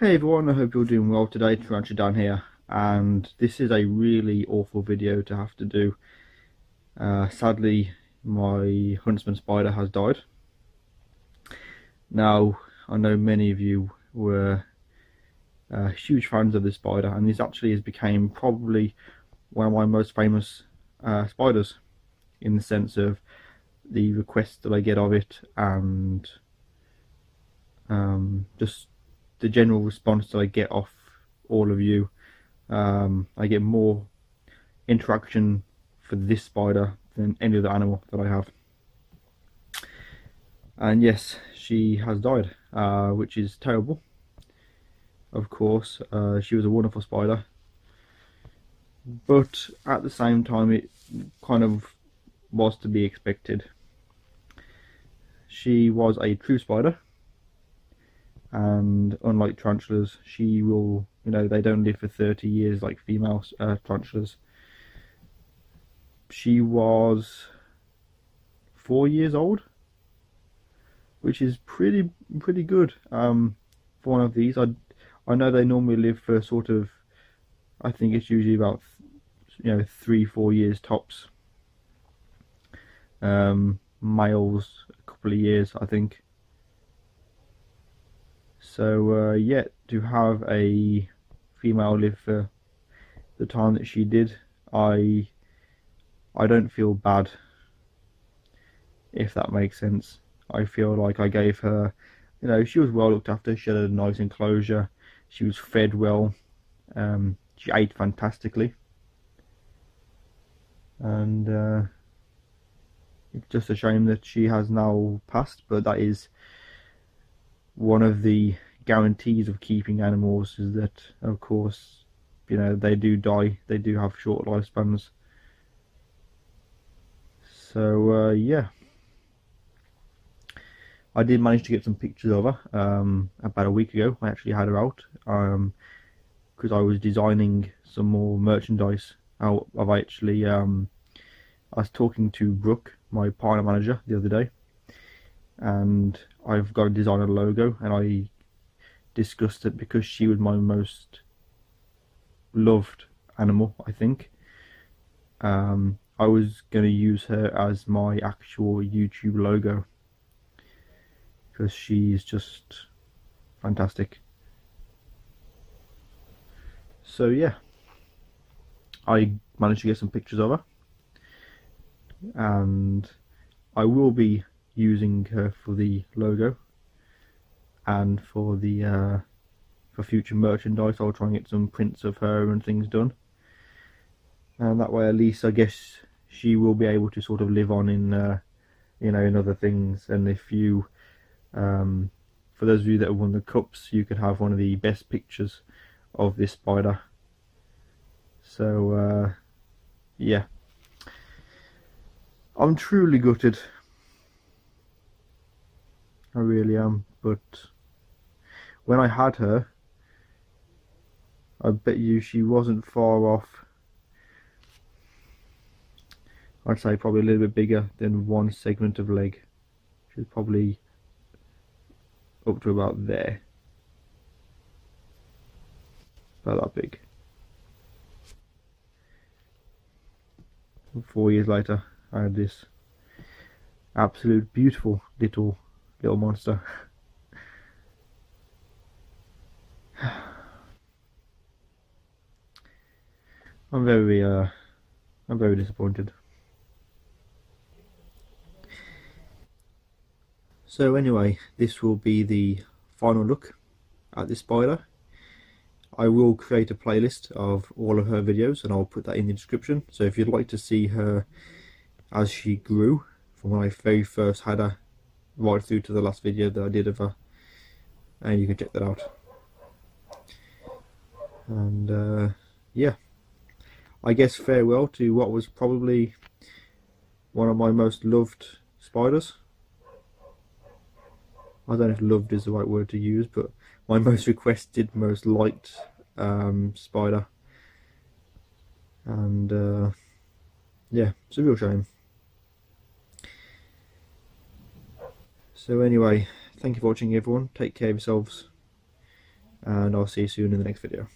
Hey everyone, I hope you're doing well today. TarantulaDan here, and this is a really awful video to have to do. Sadly, my Huntsman spider has died. Now, I know many of you were huge fans of this spider, and this actually has became probably one of my most famous spiders, in the sense of the requests that I get of it, and just the general response that I get off all of you. I get more interaction for this spider than any other animal that I have, and yes, she has died, which is terrible, of course. She was a wonderful spider, but at the same time it kind of was to be expected. She was a true spider, and unlike tarantulas, she will, you know, they don't live for 30 years like female tarantulas. She was 4 years old, which is pretty good for one of these. I know they normally live for sort of, I think it's usually about, you know, 3-4 years tops. Males a couple of years, I think. So yet to have a female live for the time that she did, I don't feel bad, if that makes sense. I feel like I gave her, you know, she was well looked after. She had a nice enclosure. She was fed well. She ate fantastically, and it's just a shame that she has now passed. But that is one of the guarantees of keeping animals, is that, of course, you know, they do die, they do have short lifespans. So yeah, I did manage to get some pictures of her about a week ago. I actually had her out because I was designing some more merchandise. I was talking to Brooke, my partner manager, the other day, and I've got to design a logo, and I discussed it because she was my most loved animal, I think. I was going to use her as my actual YouTube logo because she's just fantastic. So yeah, I managed to get some pictures of her, and I will be using her for the logo and for the for future merchandise. I'll try and get some prints of her and things done, and that way at least I guess she will be able to sort of live on in you know, in other things. And if you for those of you that have won the cups, you could have one of the best pictures of this spider. So yeah, I'm truly gutted, I really am. But when I had her, I bet you she wasn't far off. I'd say probably a little bit bigger than one segment of leg. She's probably up to about there, about that big. 4 years later, I had this absolute beautiful little monster. I'm very disappointed. So anyway, this will be the final look at this spider. I will create a playlist of all of her videos, and I'll put that in the description. So if you'd like to see her as she grew from when I very first had her right through to the last video that I did of her, and you can check that out. And yeah, I guess farewell to what was probably one of my most loved spiders. I don't know if loved is the right word to use, but my most requested, most liked spider. And yeah, it's a real shame. So anyway, thank you for watching everyone, take care of yourselves, and I'll see you soon in the next video.